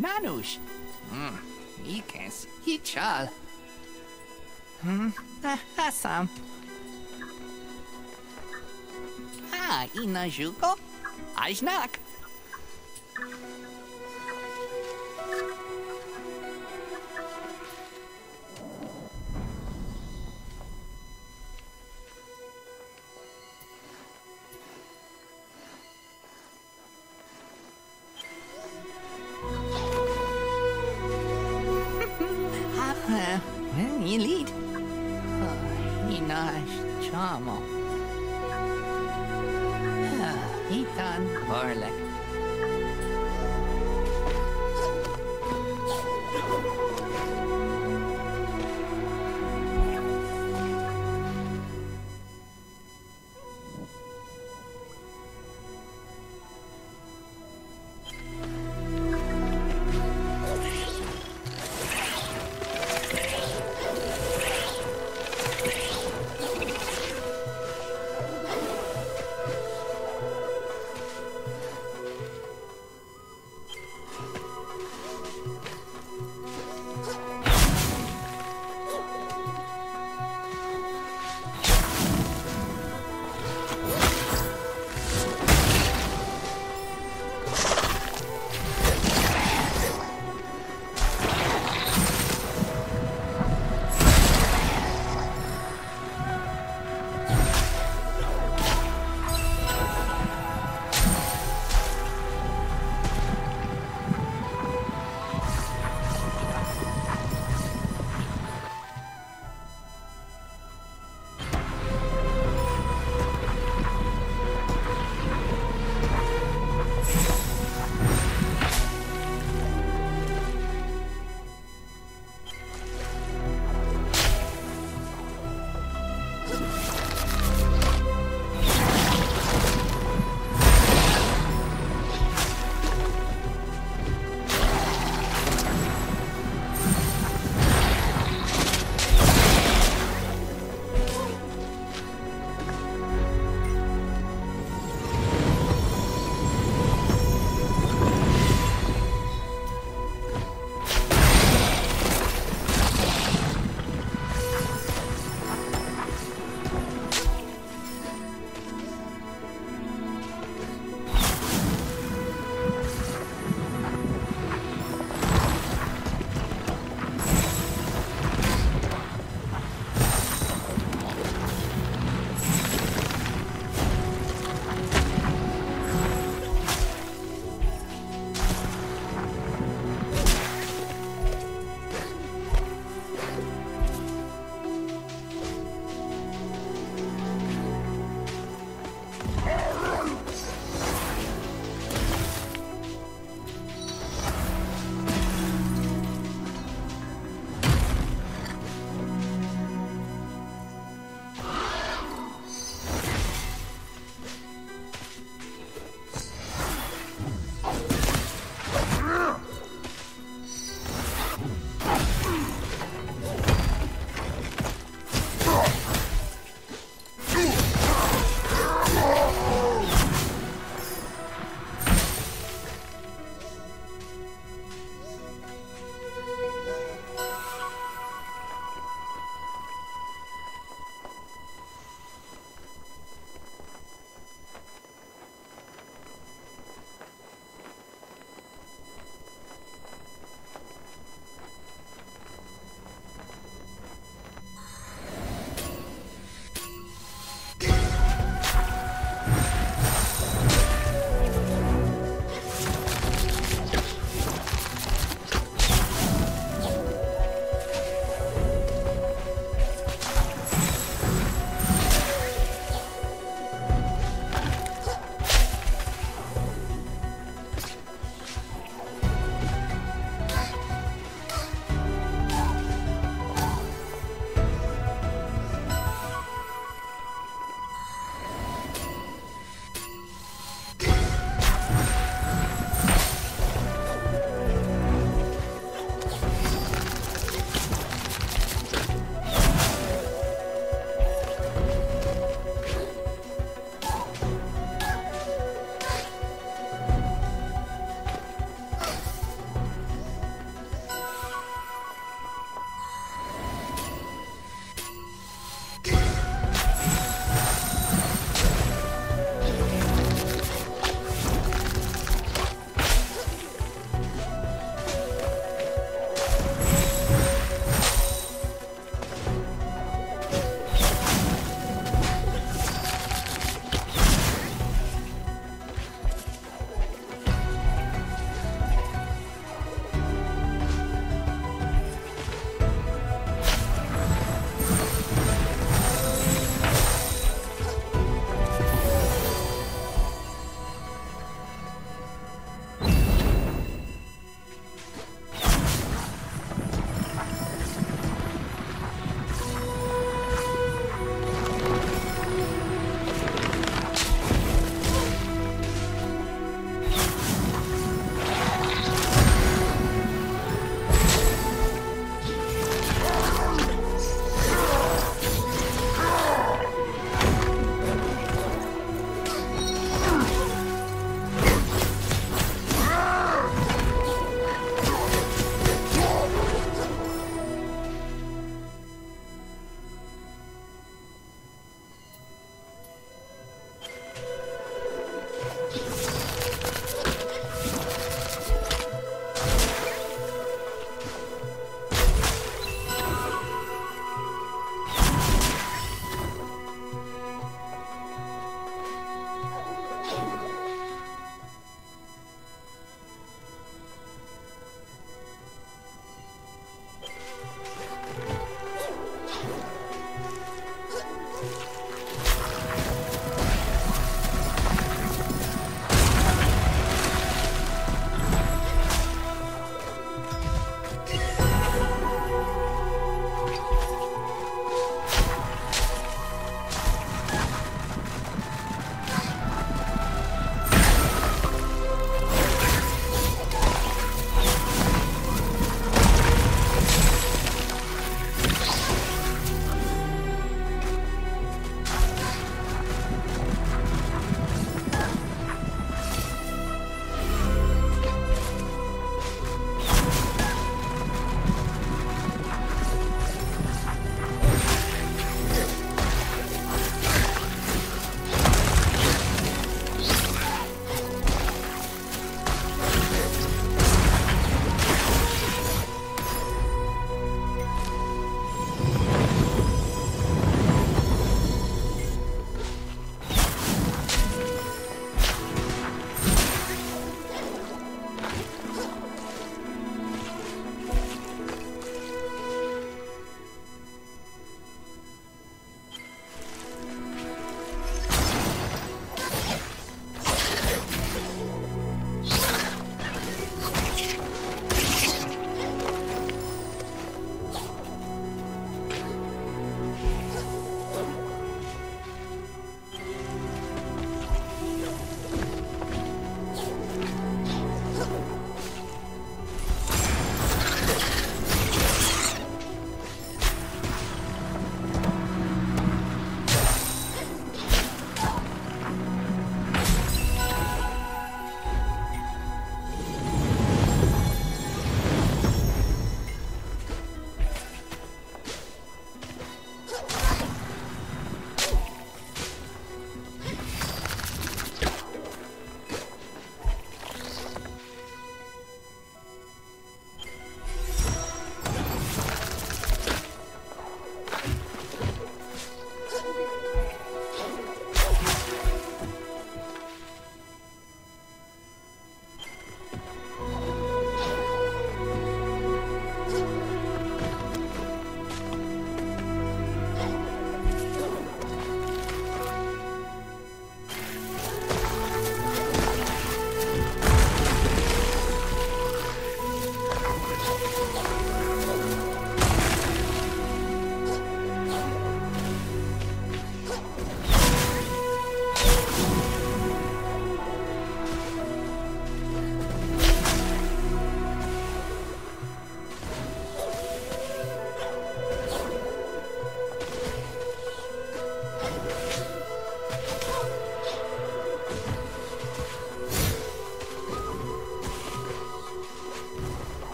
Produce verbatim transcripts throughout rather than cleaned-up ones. Manus. Hmm, ikens, hicsal. Hmm, haszám. Há, innen zsuko, ajsnak.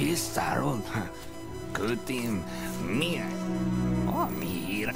Hisarul, câtim mie, o mir.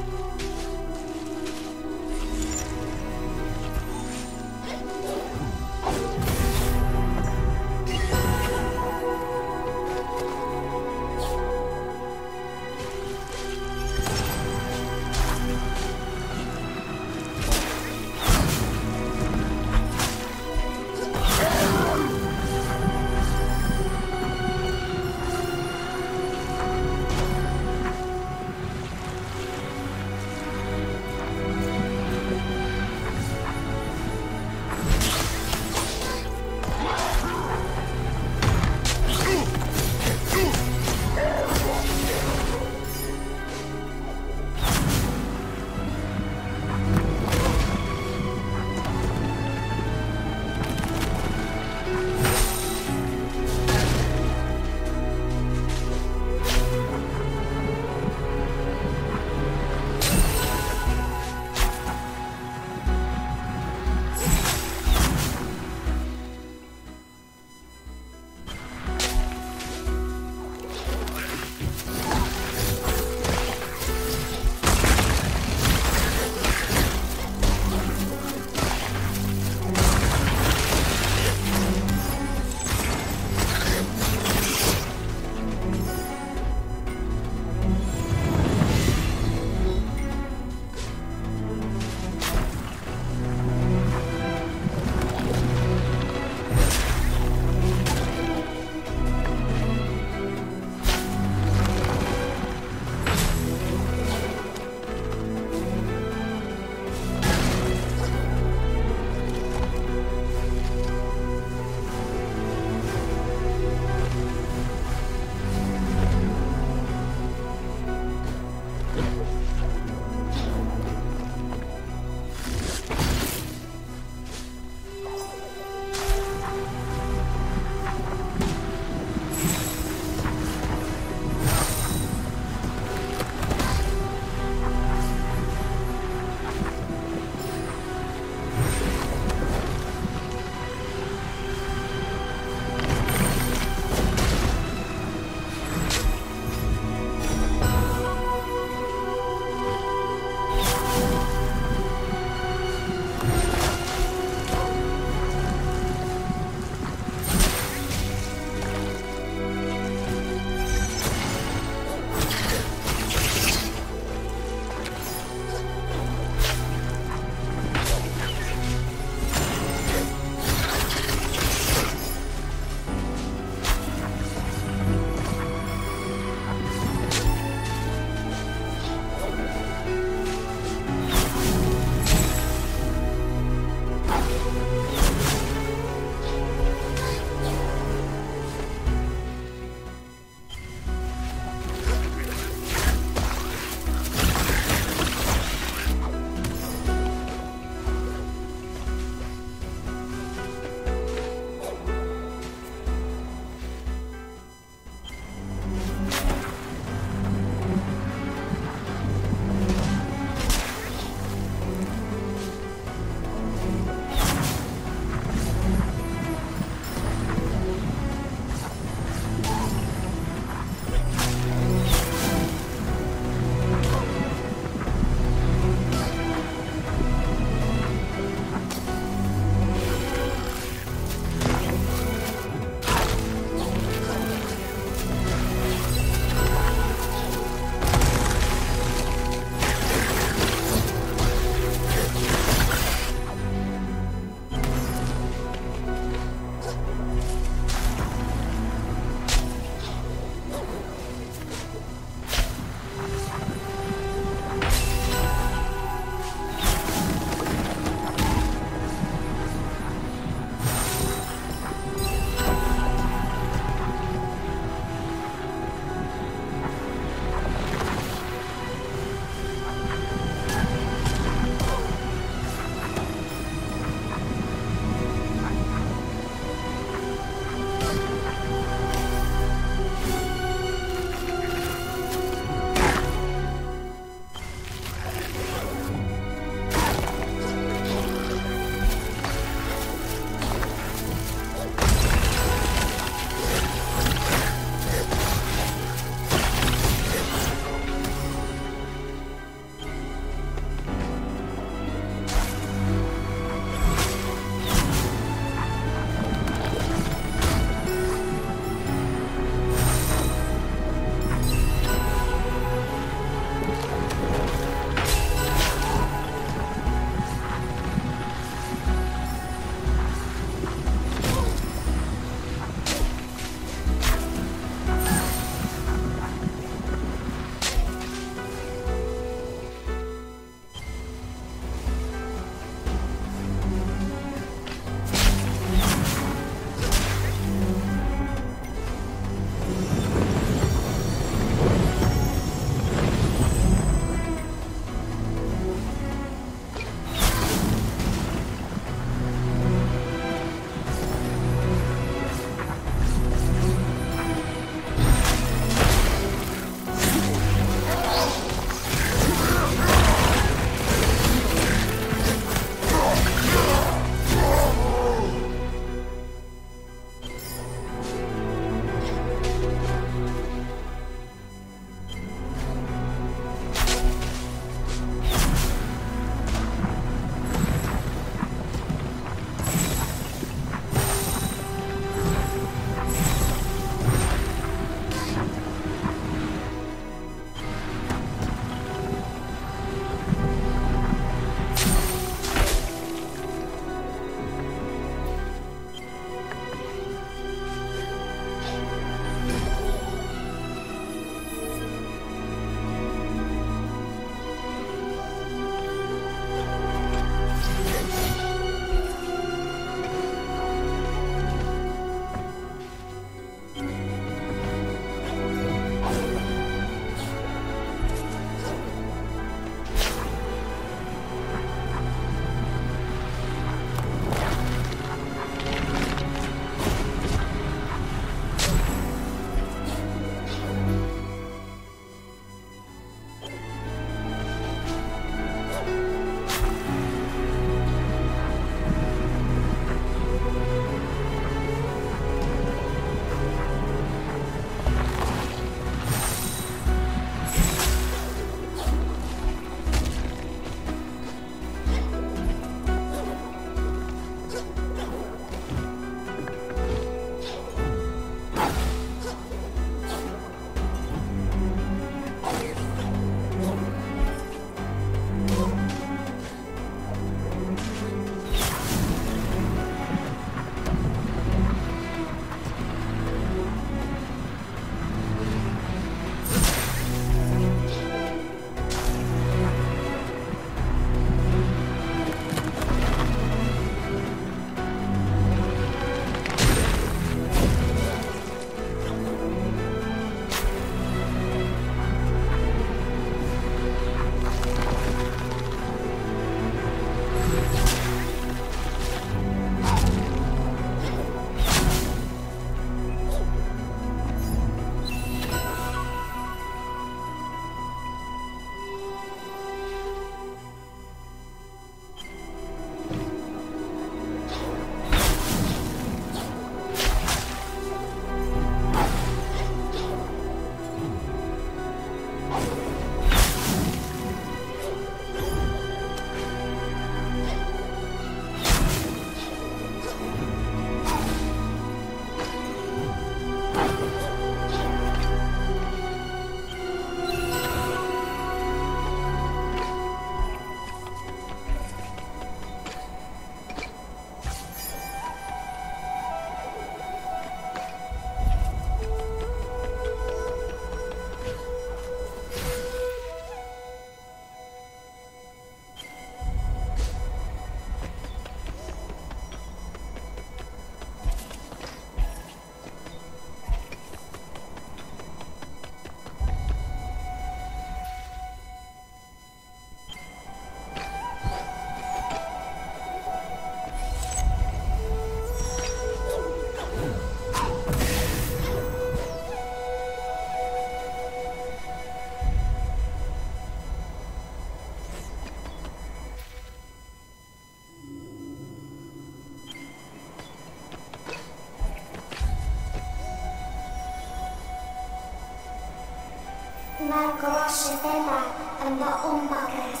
Mä kovasti pelän, mä oon pakas.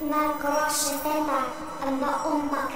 Mä kovasti pelän, mä oon pakas.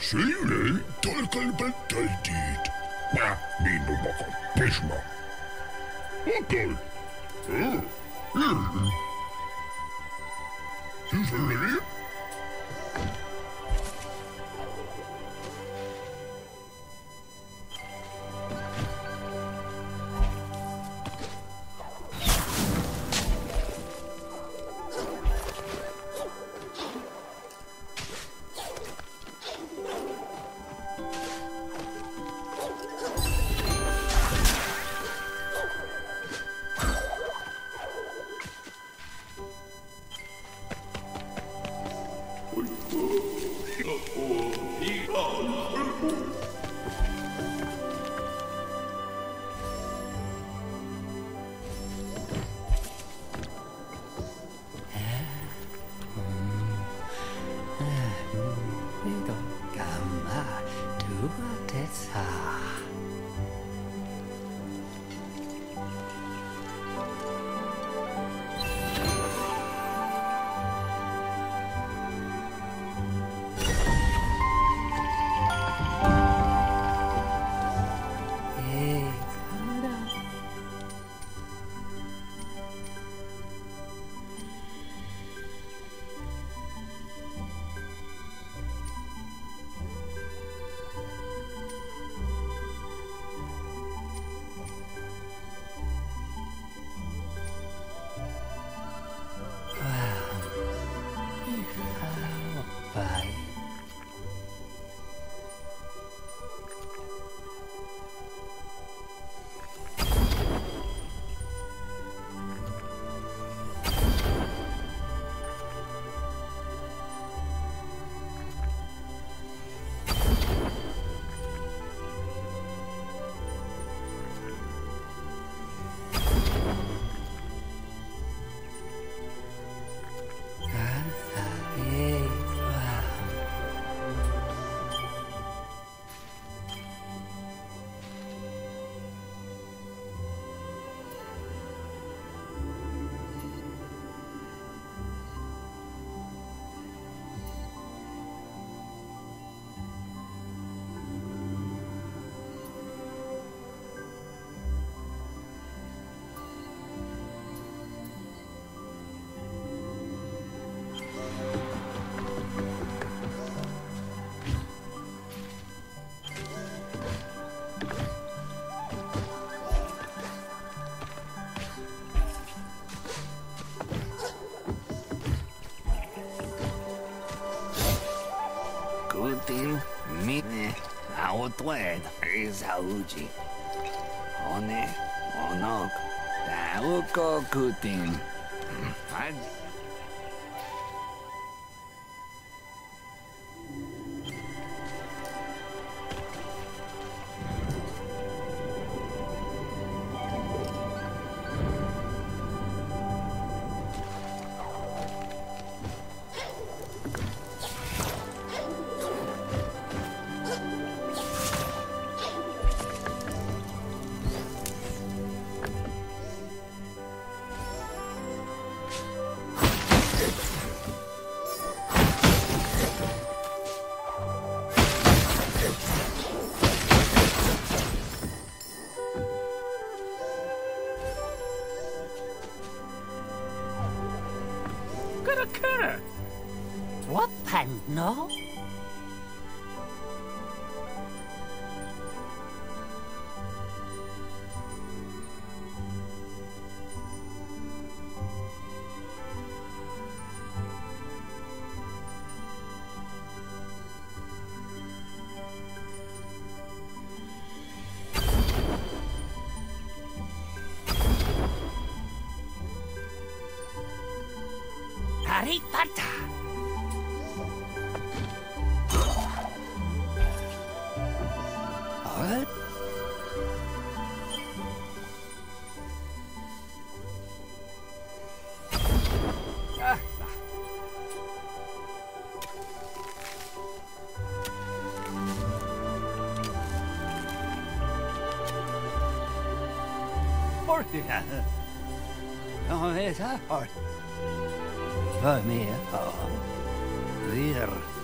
Сильный только подтолкнет. Да, мину боком, письма. Окей. Сильный? Outward is Auji. One, Onok, Tauko Kutin. No? Yeah. Oh, it's hard. Oh, me, oh, dear.